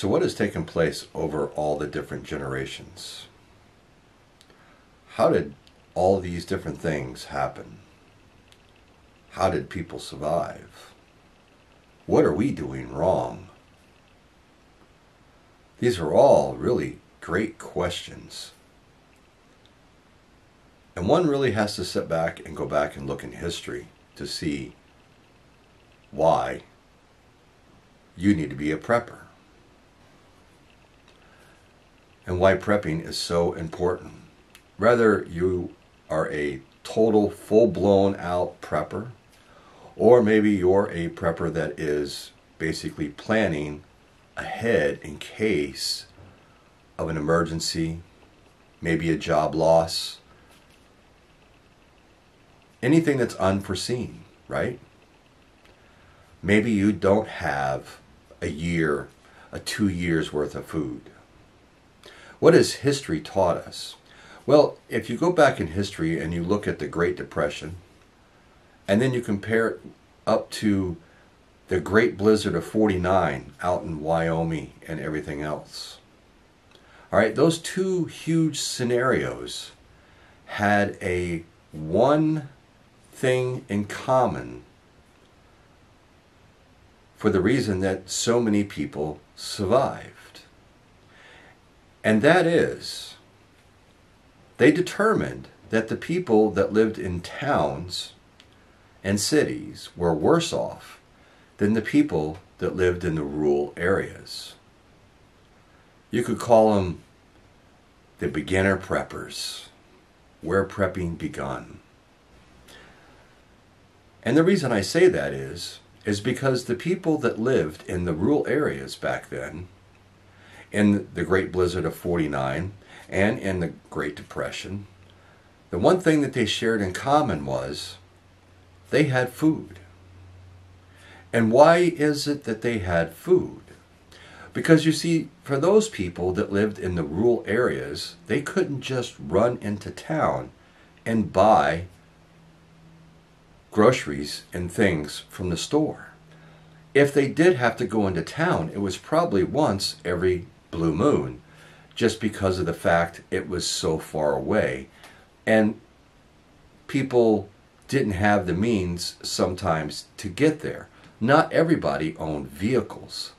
So what has taken place over all the different generations? How did all these different things happen? How did people survive? What are we doing wrong? These are all really great questions. And one really has to sit back and go back and look in history to see why you need to be a prepper. And why prepping is so important. Whether you are a total full-blown out prepper, or maybe you're a prepper that is basically planning ahead in case of an emergency, maybe a job loss, anything that's unforeseen, right? Maybe you don't have a year, a 2 years worth of food. What has history taught us? Well, if you go back in history and you look at the Great Depression, and then you compare it up to the Great Blizzard of '49 out in Wyoming and everything else. All right, those two huge scenarios had a one thing in common for the reason that so many people survived. And that is, they determined that the people that lived in towns and cities were worse off than the people that lived in the rural areas. You could call them the beginner preppers, where prepping begun. And the reason I say that is because the people that lived in the rural areas back then, in the Great Blizzard of '49 and in the Great Depression, the one thing that they shared in common was they had food. And why is it that they had food? Because you see, for those people that lived in the rural areas, they couldn't just run into town and buy groceries and things from the store. If they did have to go into town, it was probably once every blue moon, just because of the fact it was so far away. And people didn't have the means sometimes to get there. Not everybody owned vehicles.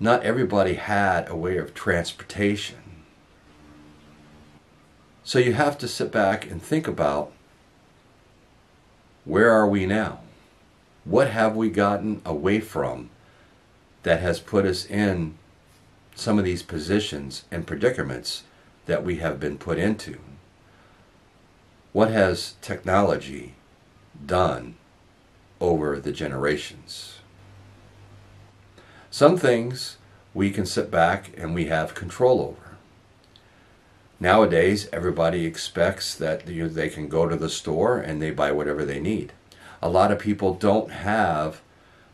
Not everybody had a way of transportation. So you have to sit back and think about, where are we now? What have we gotten away from that has put us in some of these positions and predicaments that we have been put into? What has technology done over the generations? Some things we can sit back and we have control over. Nowadays, everybody expects that they can go to the store and they buy whatever they need. A lot of people don't have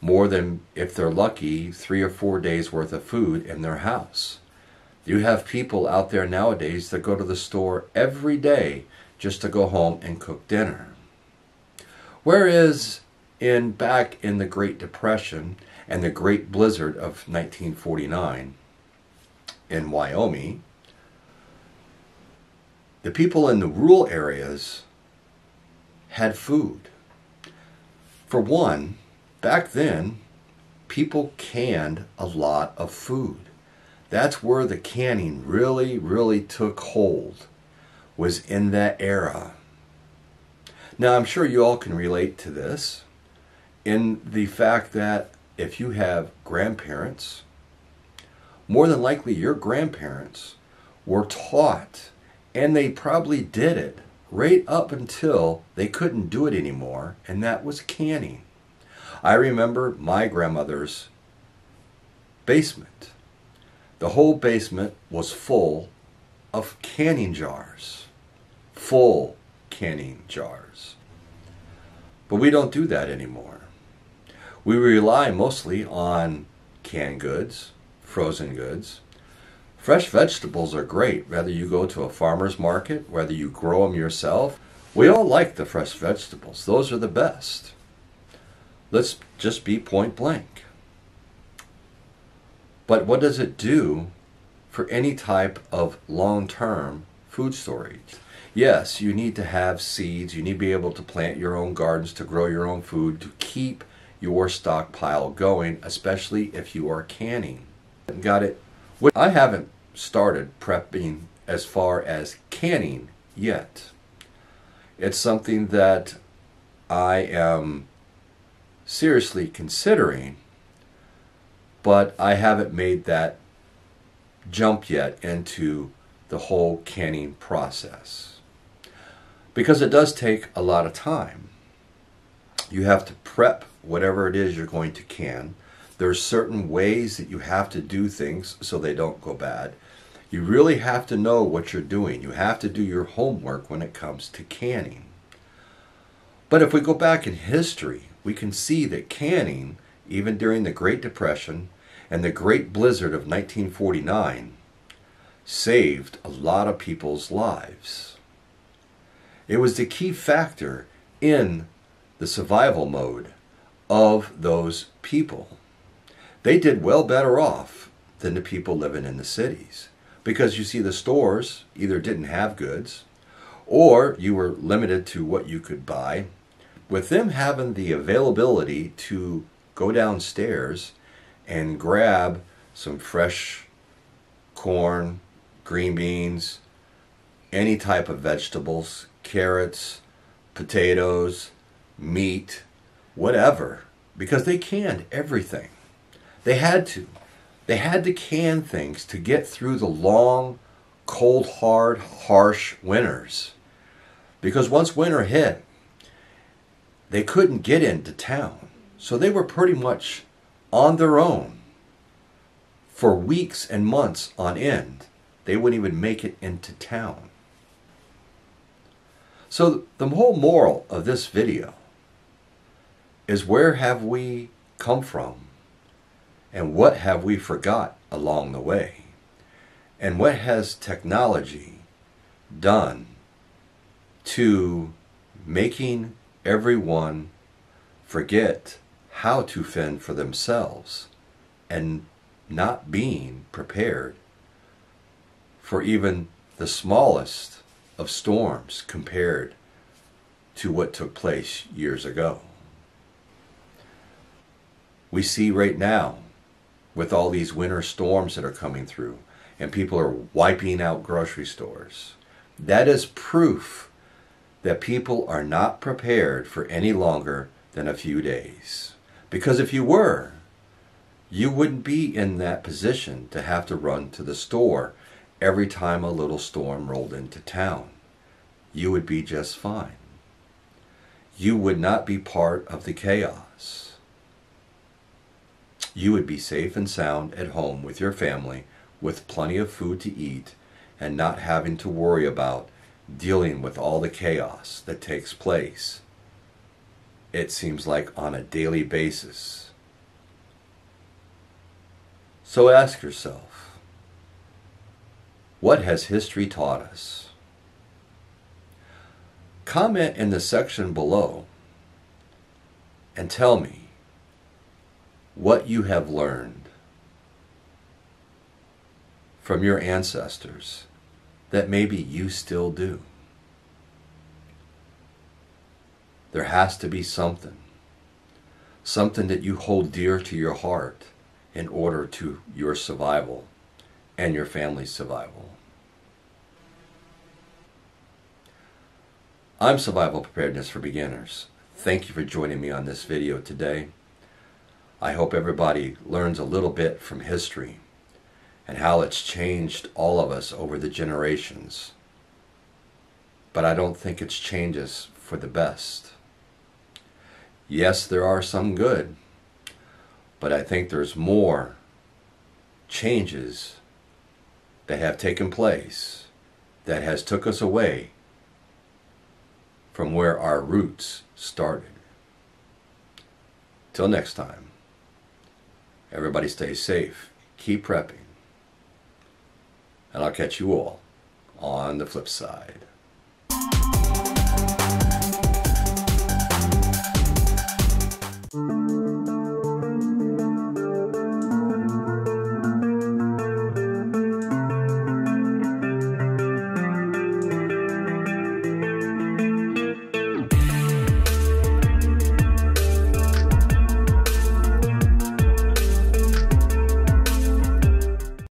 more than, if they're lucky, 3 or 4 days worth of food in their house. You have people out there nowadays that go to the store every day just to go home and cook dinner. Whereas back in the Great Depression and the Great Blizzard of 1949 in Wyoming, the people in the rural areas had food. For one, back then, people canned a lot of food. That's where the canning really, really took hold, was in that era. Now, I'm sure you all can relate to this in the fact that if you have grandparents, more than likely your grandparents were taught, and they probably did it right up until they couldn't do it anymore, and that was canning. I remember my grandmother's basement. The whole basement was full of canning jars. Full canning jars. But we don't do that anymore. We rely mostly on canned goods, frozen goods. Fresh vegetables are great, whether you go to a farmer's market, whether you grow them yourself. We all like the fresh vegetables. Those are the best. Let's just be point blank. But what does it do for any type of long-term food storage? Yes, you need to have seeds, you need to be able to plant your own gardens, to grow your own food, to keep your stockpile going, especially if you are canning. Got it? I haven't started prepping as far as canning yet. It's something that I am seriously considering, but I haven't made that jump yet into the whole canning process, because it does take a lot of time. You have to prep whatever it is you're going to can. There are certain ways that you have to do things so they don't go bad. You really have to know what you're doing. You have to do your homework when it comes to canning. But if we go back in history, we can see that canning, even during the Great Depression and the Great Blizzard of 1949, saved a lot of people's lives. It was the key factor in the survival mode of those people. They did well better off than the people living in the cities, because you see the stores either didn't have goods or you were limited to what you could buy. With them having the availability to go downstairs and grab some fresh corn, green beans, any type of vegetables, carrots, potatoes, meat, whatever, because they canned everything. They had to can things to get through the long, cold, hard, harsh winters, because once winter hit, they couldn't get into town, so they were pretty much on their own for weeks and months on end. They wouldn't even make it into town. So the whole moral of this video is, where have we come from, and what have we forgot along the way, and what has technology done to making everyone forget how to fend for themselves and not being prepared for even the smallest of storms compared to what took place years ago. We see right now with all these winter storms that are coming through, and people are wiping out grocery stores. That is proof that people are not prepared for any longer than a few days. Because if you were, you wouldn't be in that position to have to run to the store every time a little storm rolled into town. You would be just fine. You would not be part of the chaos. You would be safe and sound at home with your family, with plenty of food to eat, and not having to worry about dealing with all the chaos that takes place, it seems like, on a daily basis. So ask yourself, what has history taught us? Comment in the section below and tell me what you have learned from your ancestors that maybe you still do. There has to be something that you hold dear to your heart in order to your survival and your family's survival. I'm Survival Preparedness for Beginners. Thank you for joining me on this video today. I hope everybody learns a little bit from history and how it's changed all of us over the generations. But I don't think it's changes for the best. Yes, there are some good, but I think there's more changes that have taken place that has took us away from where our roots started. Till next time, everybody stay safe, keep prepping, and I'll catch you all on the flip side.